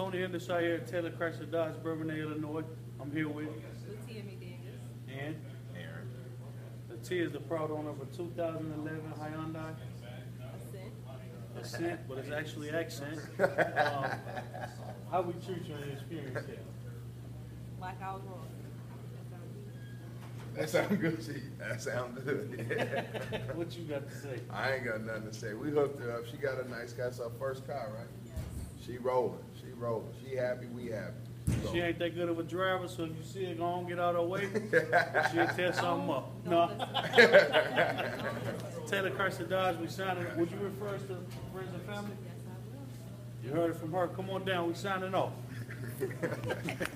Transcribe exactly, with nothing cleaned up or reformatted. Tony Hendershaw here at Taylor Chrysler Dodge, Burbank, Illinois. I'm here with Latia McDaniels and Aaron. Latia is the proud owner of a two thousand eleven Hyundai Accent. Accent, but it's actually Accent. um, how we treat you on your experience here? Like I was wrong. That sounds good to you. That sounds good. Yeah. What you got to say? I ain't got nothing to say. We hooked her up. She got a nice car. That's her first car, right? Yes. She rolling. She rolling. She happy. We happy. She, she ain't that good of a driver, so if you see her, go on, get out of her way. She'll tear something up. No. Taylor Chrysler Dodge, we signed it. Would you refer us to friends and family? Yes, I will. You heard it from her. Come on down. We signing off.